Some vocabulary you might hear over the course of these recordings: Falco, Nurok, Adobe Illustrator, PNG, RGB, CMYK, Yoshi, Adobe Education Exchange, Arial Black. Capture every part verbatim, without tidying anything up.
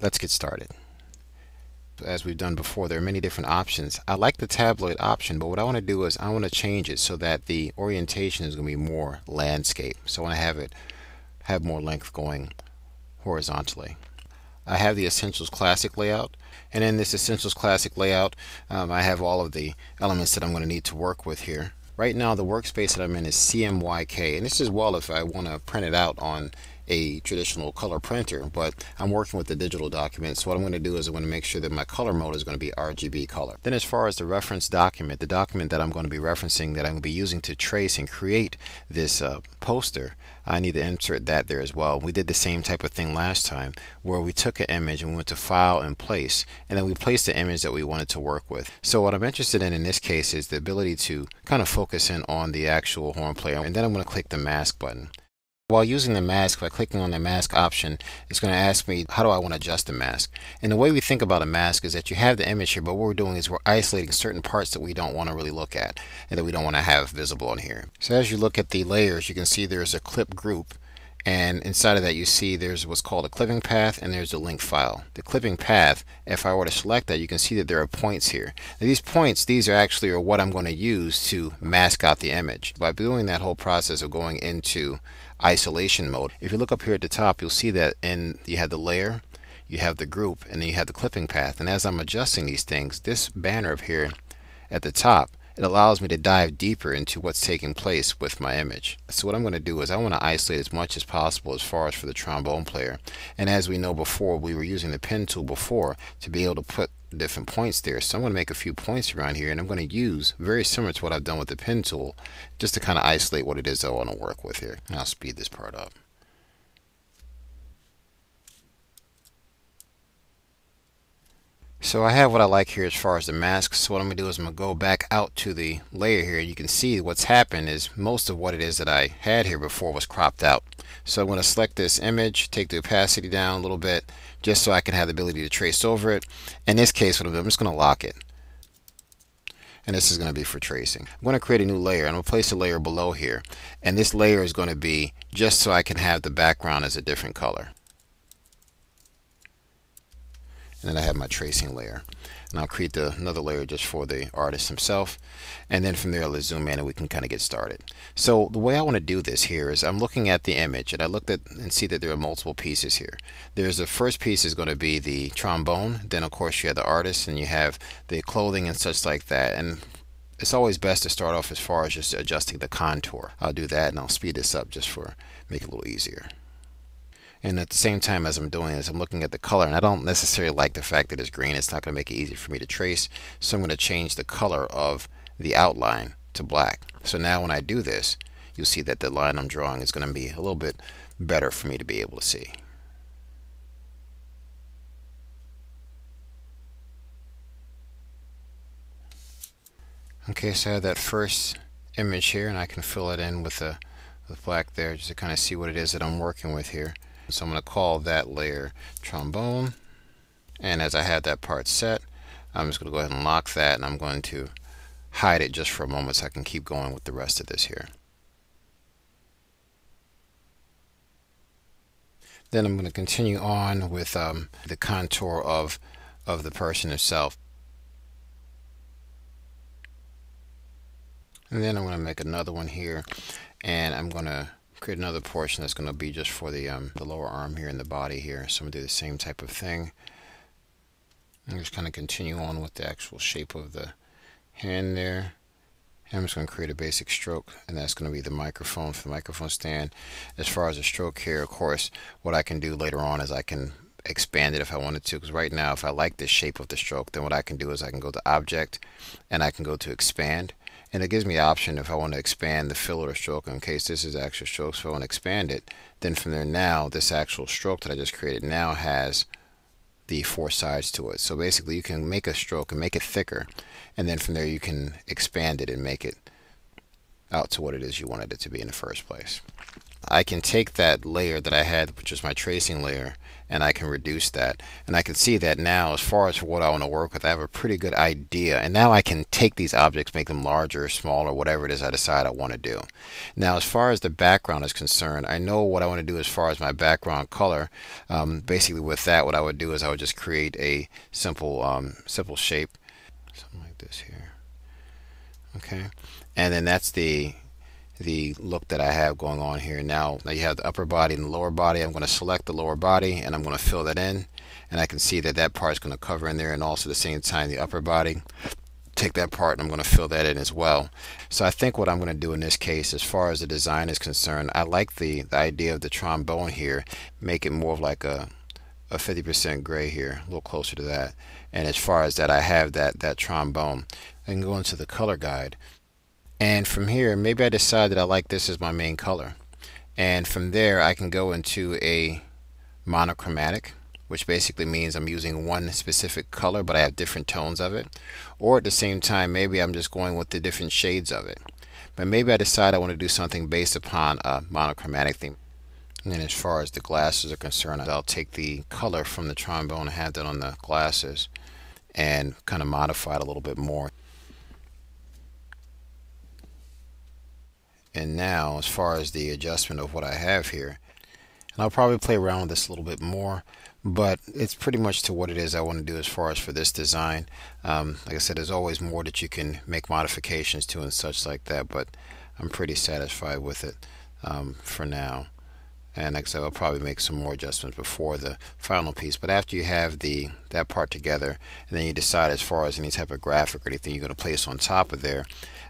Let's get started. As we've done before, there are many different options. I like the tabloid option, but what I want to do is I want to change it so that the orientation is going to be more landscape. So I want to have it have more length going horizontally. I have the Essentials Classic layout, and in this Essentials Classic layout, um, I have all of the elements that I'm going to need to work with here. Right now, the workspace that I'm in is C M Y K, and this is well if I want to print it out on a traditional color printer, but I'm working with the digital document, so what I'm going to do is I want to make sure that my color mode is going to be R G B color. Then as far as the reference document, the document that I'm going to be referencing, that I'm going to be using to trace and create this uh, poster, I need to insert that there as well. We did the same type of thing last time where we took an image and we went to File and Place, and then we placed the image that we wanted to work with. So what I'm interested in in this case is the ability to kind of focus in on the actual horn player, and then I'm going to click the mask button. While using the mask, by clicking on the mask option, it's going to ask me how do I want to adjust the mask. And the way we think about a mask is that you have the image here, but what we're doing is we're isolating certain parts that we don't want to really look at and that we don't want to have visible on here. So as you look at the layers, you can see there's a clip group, and inside of that you see there's what's called a clipping path and there's a link file. The clipping path, if I were to select that, you can see that there are points here. Now, these points, these are actually are what I'm going to use to mask out the image. By doing that whole process of going into isolation mode, if you look up here at the top, you'll see that in you have the layer, you have the group, and then you have the clipping path. And as I'm adjusting these things, this banner up here at the top, it allows me to dive deeper into what's taking place with my image. So what I'm going to do is I want to isolate as much as possible as far as for the trombone player. And as we know before, we were using the pen tool before to be able to put different points there. So I'm going to make a few points around here, and I'm going to use, very similar to what I've done with the pen tool, just to kind of isolate what it is I want to work with here. And I'll speed this part up. So I have what I like here as far as the masks. So what I'm going to do is I'm going to go back out to the layer here. You can see what's happened is most of what it is that I had here before was cropped out. So I'm going to select this image, take the opacity down a little bit, just so I can have the ability to trace over it. In this case, what I'm doing, I'm just going to lock it. And this is going to be for tracing. I'm going to create a new layer. I'm going to place a layer below here. And this layer is going to be just so I can have the background as a different color. And then I have my tracing layer, and I'll create the, another layer just for the artist himself, and then from there let's zoom in and we can kind of get started. So the way I want to do this here is I'm looking at the image, and I looked at and see that there are multiple pieces here. There's the first piece is going to be the trombone, then of course you have the artist, and you have the clothing and such like that. And it's always best to start off as far as just adjusting the contour. I'll do that, and I'll speed this up just for make it a little easier. And at the same time as I'm doing this, I'm looking at the color, and I don't necessarily like the fact that it's green. It's not going to make it easy for me to trace, so I'm going to change the color of the outline to black. So now when I do this, you'll see that the line I'm drawing is going to be a little bit better for me to be able to see. Okay, so I have that first image here, and I can fill it in with the, with black there just to kind of see what it is that I'm working with here. So I'm going to call that layer trombone, and as I have that part set, I'm just going to go ahead and lock that, and I'm going to hide it just for a moment so I can keep going with the rest of this here. Then I'm going to continue on with um, the contour of, of the person himself. And then I'm going to make another one here, and I'm going to create another portion that's going to be just for the, um, the lower arm here and the body here. So I'm going to do the same type of thing. I'm just kind of continue on with the actual shape of the hand there. And I'm just going to create a basic stroke, and that's going to be the microphone for the microphone stand. As far as the stroke here, of course, what I can do later on is I can expand it if I wanted to, because right now if I like the shape of the stroke, then what I can do is I can go to Object, and I can go to Expand. And it gives me the option if I want to expand the fill or stroke. In case this is actual stroke, so I want to expand it. Then from there now, this actual stroke that I just created now has the four sides to it. So basically you can make a stroke and make it thicker. And then from there you can expand it and make it out to what it is you wanted it to be in the first place. I can take that layer that I had, which is my tracing layer, and I can reduce that. And I can see that now, as far as what I want to work with, I have a pretty good idea. And now I can take these objects, make them larger, smaller, whatever it is I decide I want to do. Now, as far as the background is concerned, I know what I want to do as far as my background color. Um, basically, with that, what I would do is I would just create a simple, um, simple shape, something like this here. Okay, and then that's the the look that I have going on here. Now, now you have the upper body and the lower body. I'm going to select the lower body and I'm going to fill that in, and I can see that that part is going to cover in there, and also at the same time the upper body. Take that part and I'm going to fill that in as well. So I think what I'm going to do in this case, as far as the design is concerned, I like the, the idea of the trombone here. Make it more of like a a fifty percent gray here, a little closer to that. And as far as that, I have that that trombone. I can go into the color guide. And from here, maybe I decide that I like this as my main color. And from there, I can go into a monochromatic, which basically means I'm using one specific color, but I have different tones of it. Or at the same time, maybe I'm just going with the different shades of it. But maybe I decide I want to do something based upon a monochromatic theme. And then as far as the glasses are concerned, I'll take the color from the trombone and have that on the glasses and kind of modify it a little bit more. And now, as far as the adjustment of what I have here, and I'll probably play around with this a little bit more, but it's pretty much to what it is I want to do as far as for this design. Um, like I said, there's always more that you can make modifications to and such like that, but I'm pretty satisfied with it um, for now. And like I said, I'll probably make some more adjustments before the final piece. But after you have the that part together, and then you decide as far as any type of graphic or anything you're going to place on top of there.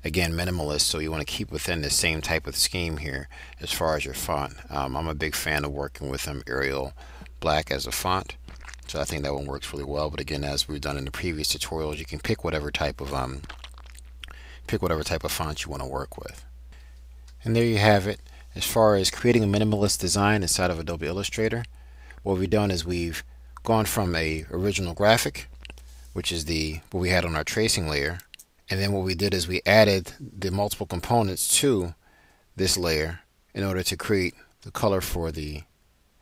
Again, minimalist, so you want to keep within the same type of scheme here as far as your font. Um, I'm a big fan of working with um, Arial Black as a font. So I think that one works really well. But again, as we've done in the previous tutorials, you can pick whatever type of um, pick whatever type of font you want to work with. And there you have it. As far as creating a minimalist design inside of Adobe Illustrator, what we've done is we've gone from a original graphic, which is the what we had on our tracing layer, and then what we did is we added the multiple components to this layer in order to create the color for the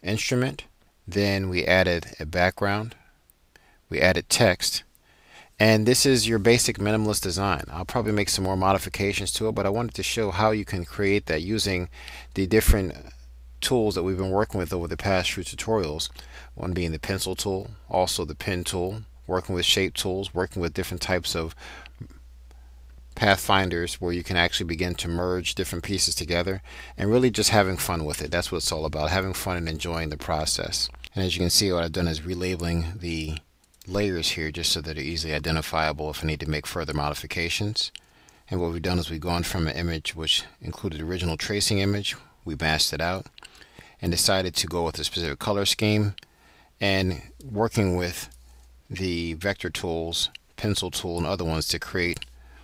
instrument. Then we added a background, we added text, and this is your basic minimalist design. I'll probably make some more modifications to it, but I wanted to show how you can create that using the different tools that we've been working with over the past few tutorials. One being the pencil tool, also the pen tool, working with shape tools, working with different types of pathfinders where you can actually begin to merge different pieces together, and really just having fun with it. That's what it's all about, having fun and enjoying the process. And as you can see, what I've done is relabeling the layers here just so that they're easily identifiable if I need to make further modifications. And what we've done is we've gone from an image which included the original tracing image, we masked it out, and decided to go with a specific color scheme, and working with the vector tools, pencil tool, and other ones to create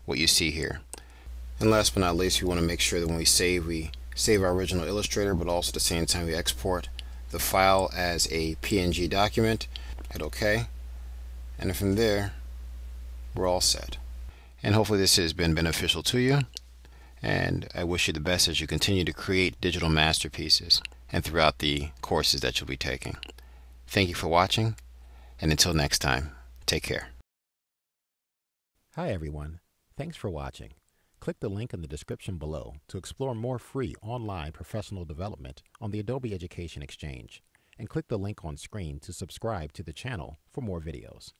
what you see here. And last but not least, we want to make sure that when we save, we save our original Illustrator, but also at the same time we export the file as a P N G document. Hit OK. And from there, we're all set. And hopefully this has been beneficial to you. And I wish you the best as you continue to create digital masterpieces and throughout the courses that you'll be taking. Thank you for watching, and until next time, take care. Hi everyone, thanks for watching. Click the link in the description below to explore more free online professional development on the Adobe Education Exchange, and click the link on screen to subscribe to the channel for more videos.